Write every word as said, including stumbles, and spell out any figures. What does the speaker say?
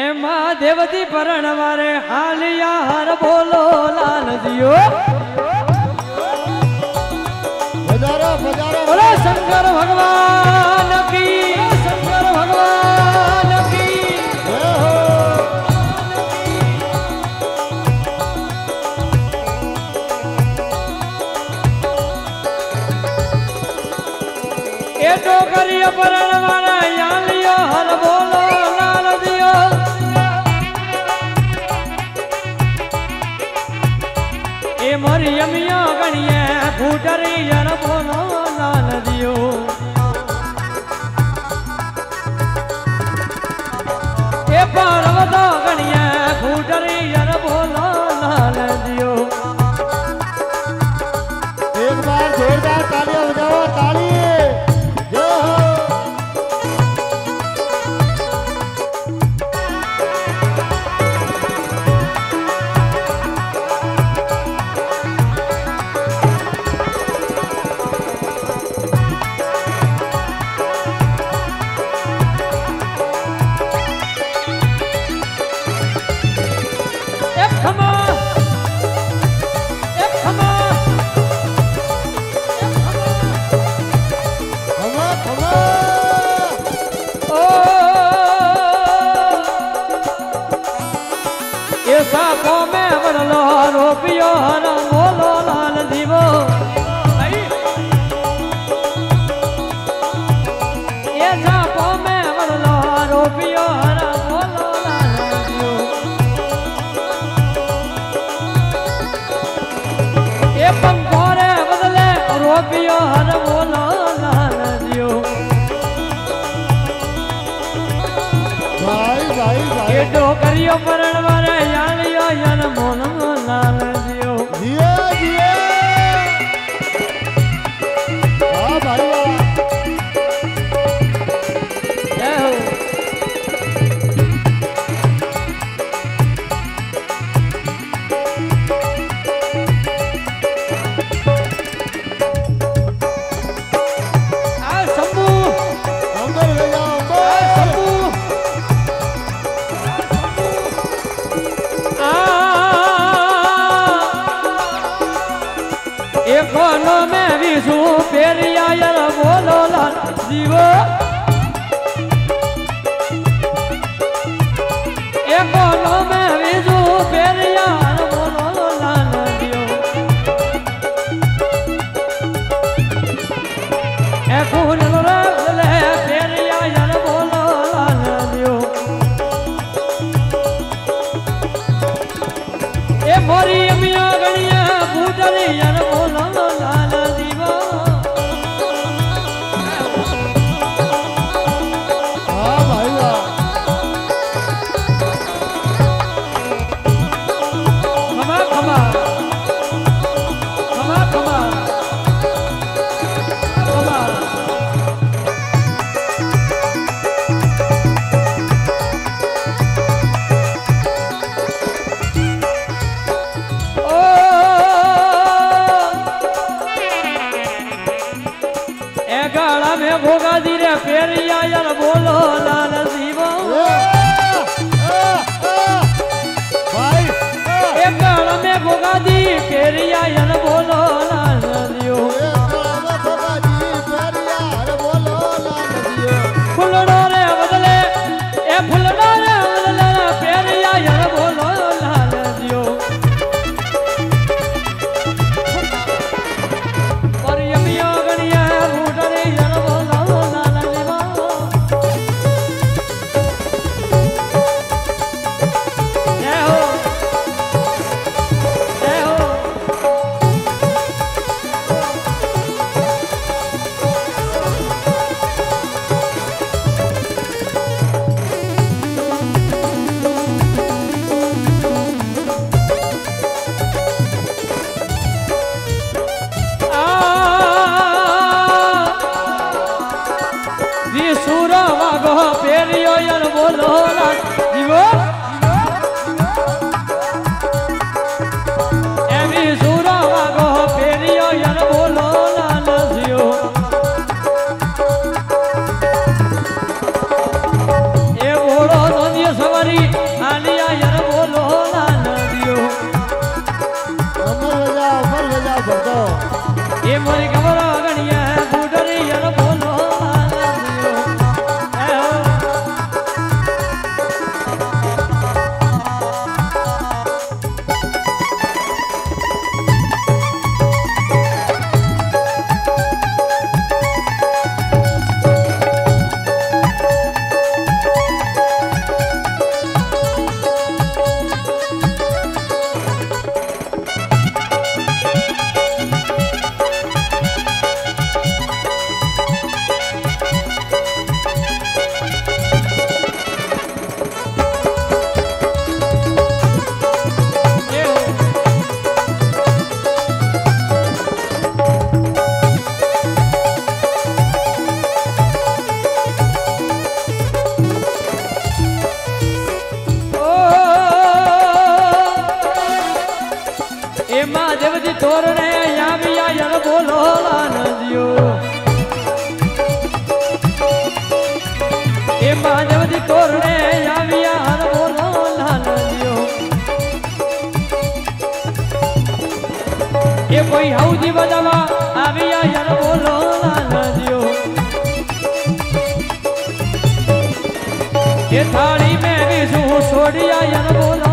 ए मां देवती भरण वारे हालिया हर बोलो लाल जियो बजारो बजारो बोलो शंकर भगवान की शंकर भगवान की जय हो। ए डोकरिया भरण वारा हालिया हर बोलो लाल जियो मरियमिया गणिए फूटरी जन बोलो लाल जियो ए पार्वता गणिए फूटरी जन बोलो लाल जियो। एक बार जोरदार तालियां बजाओ ताली डोकरियो मरण वारे यालियो यान मोन लाल जियो जियो जियो। हां भाई जय हो। आ शंभू अंदर ले जाओ अंदर शंभू कोनों में विशु पेरिया यार बोलो लाल जीवो ए कोनों में विशु पेरिया यार बोलो लाल जीवो ए फूल ले पेरिया यार बोलो लाल जीवो ए मोरी मिया गणिया फूटरी यार बोलो लाल जीवो। थाली में भी जू छोड़िया यार बोला।